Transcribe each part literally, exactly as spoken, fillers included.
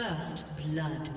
First blood.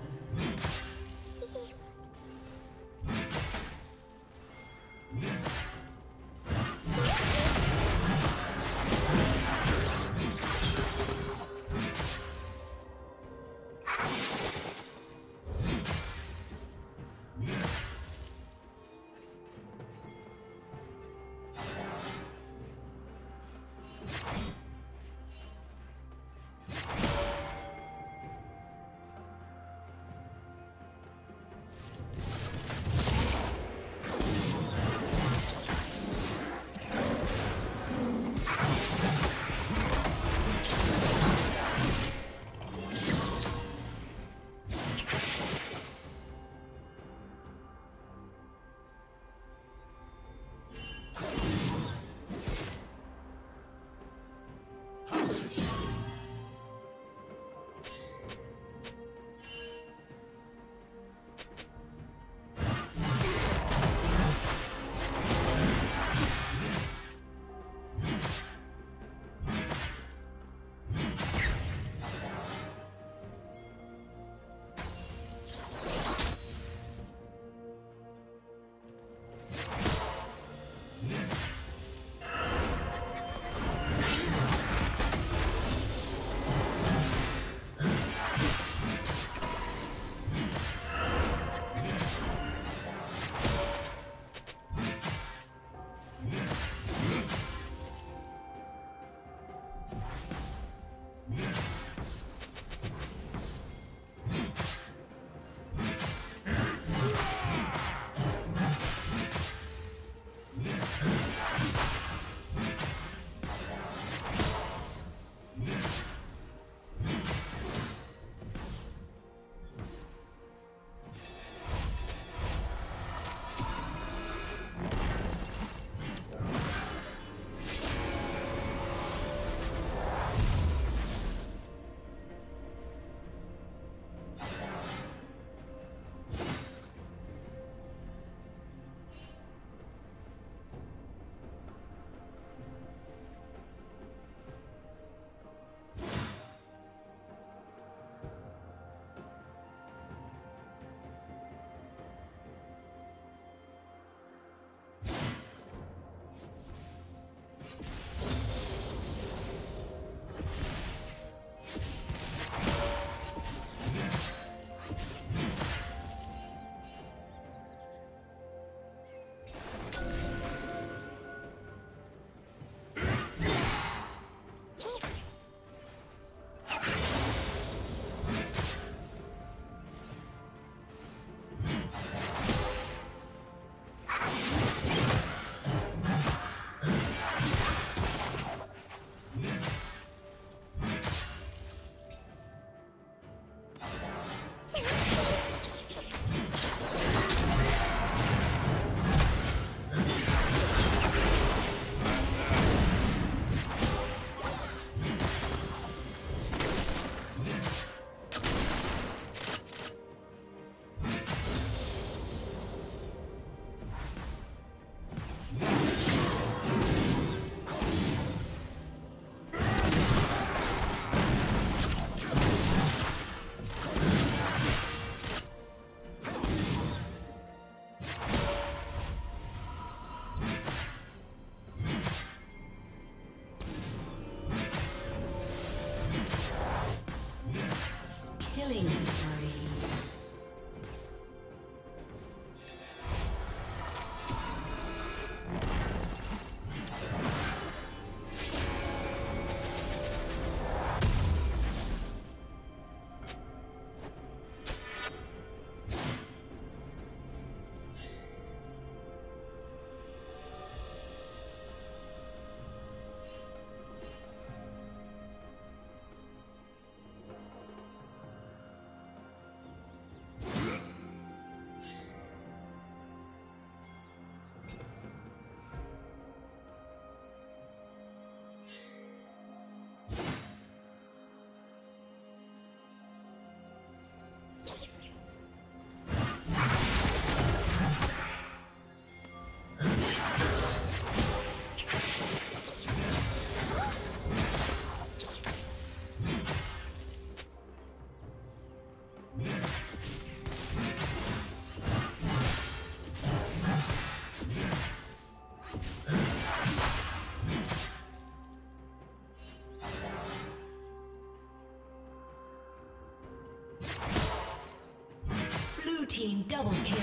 Double kill.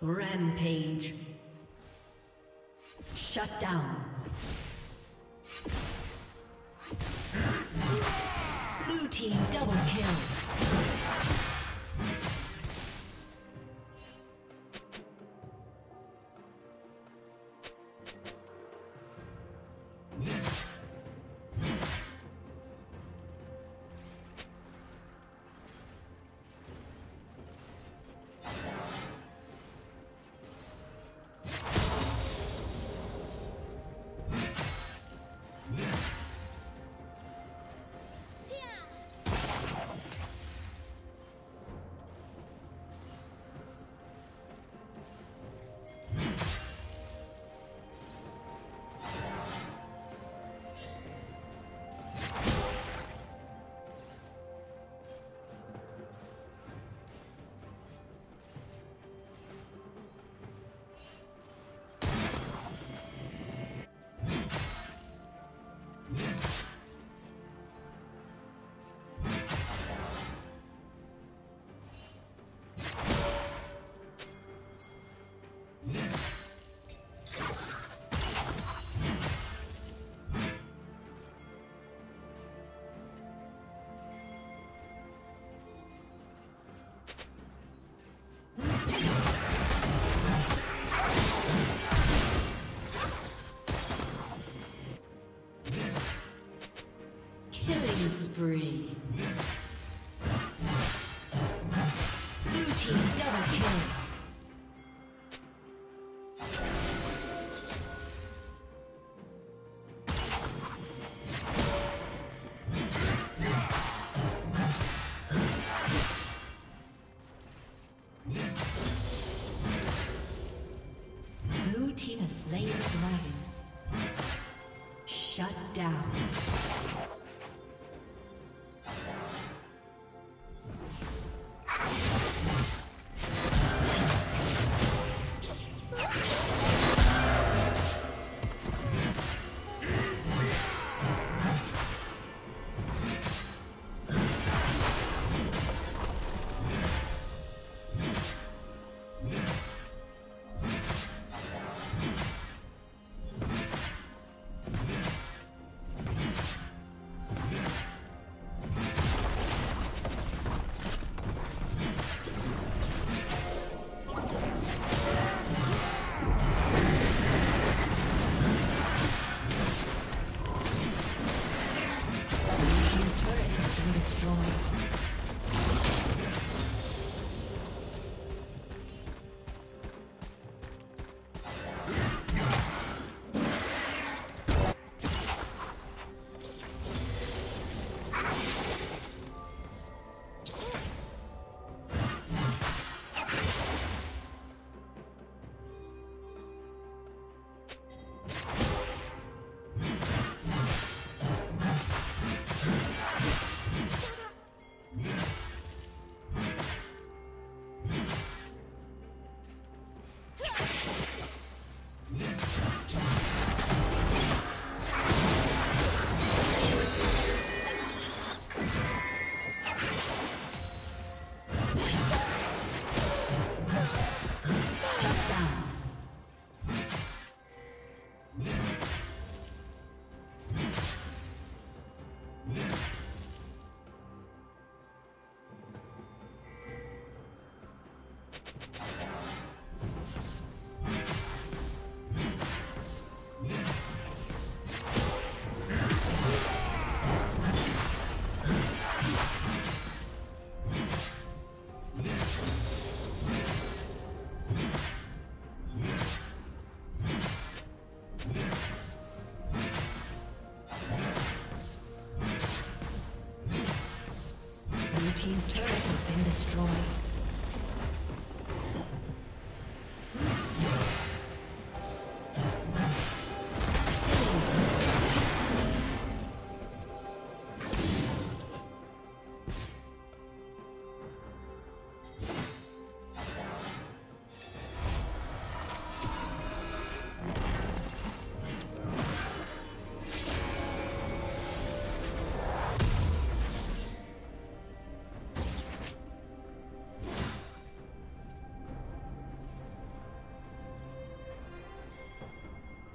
Rampage. Shut down. Blue team double kill. Spree. Blue team double kill. team's turret has been destroyed.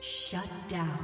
Shut down.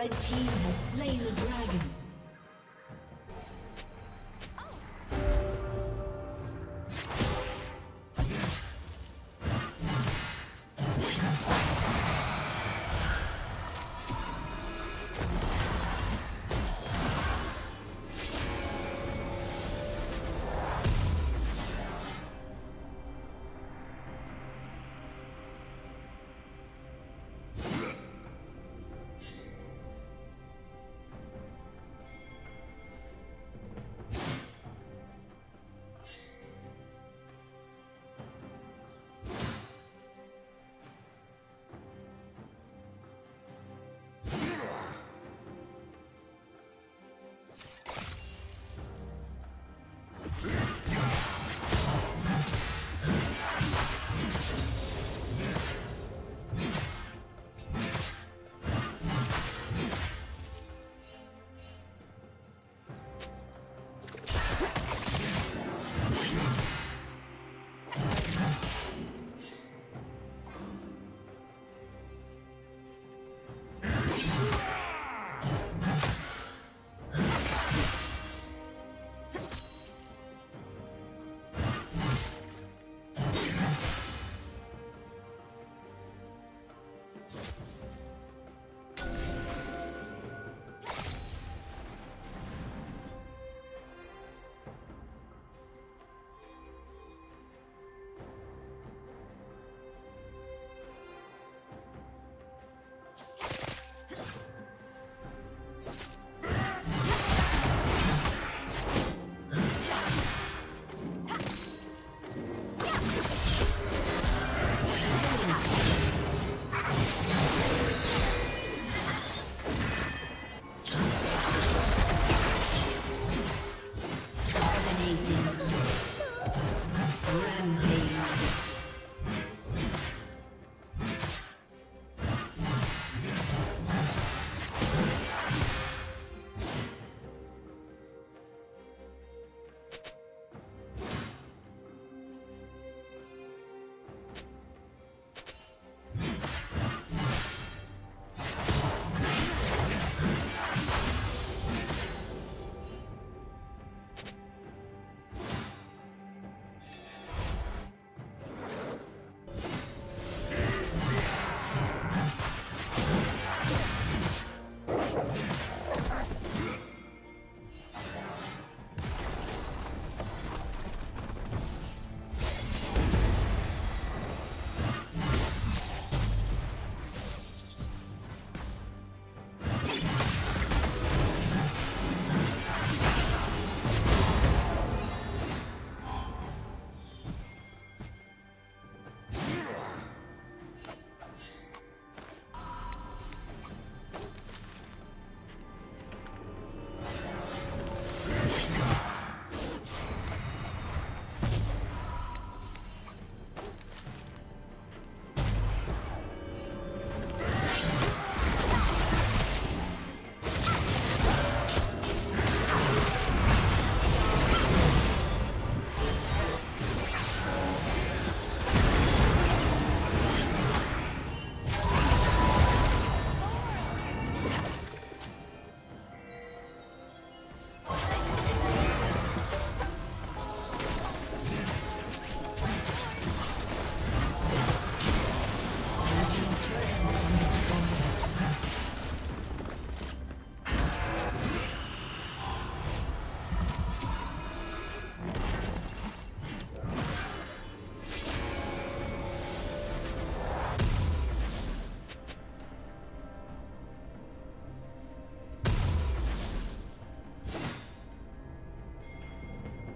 Red team has slain the dragon.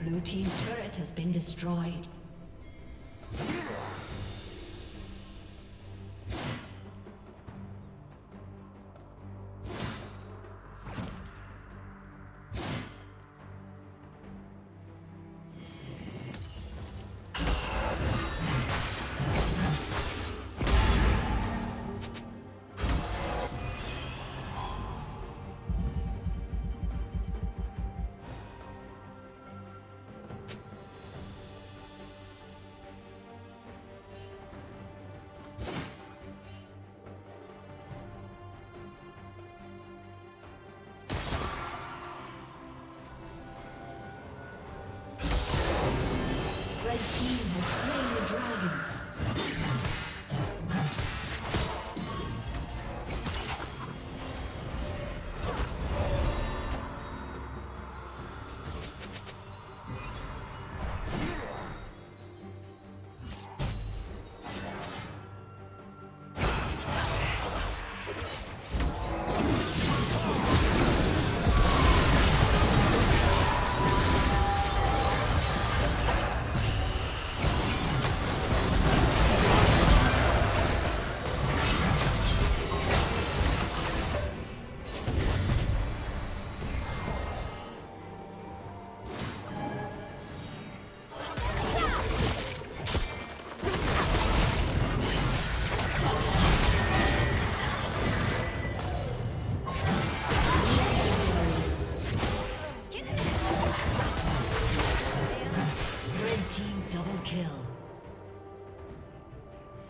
Blue team's turret has been destroyed.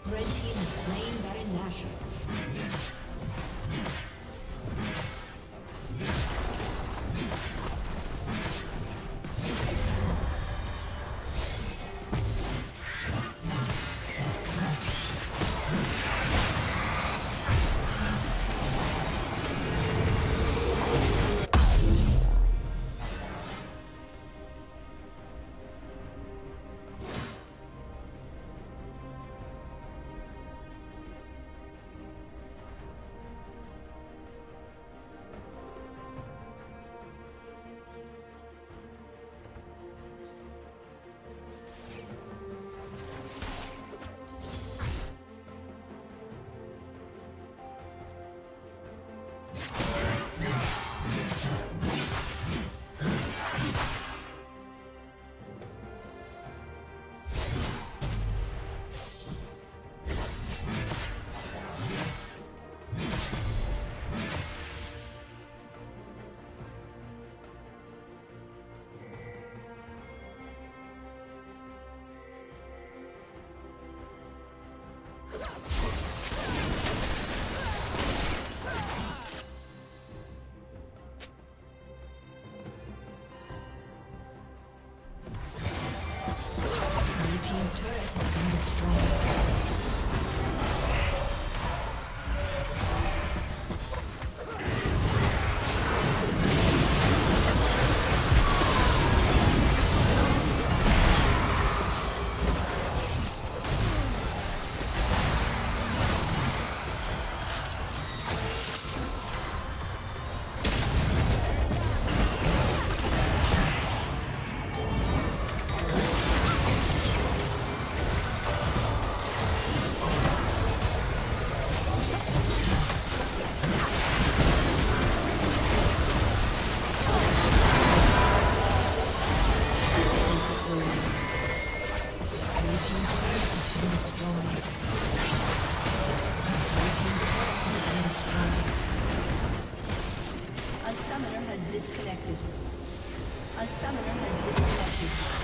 The team has slain the dragons. A summoner has disconnected. A summoner has disconnected.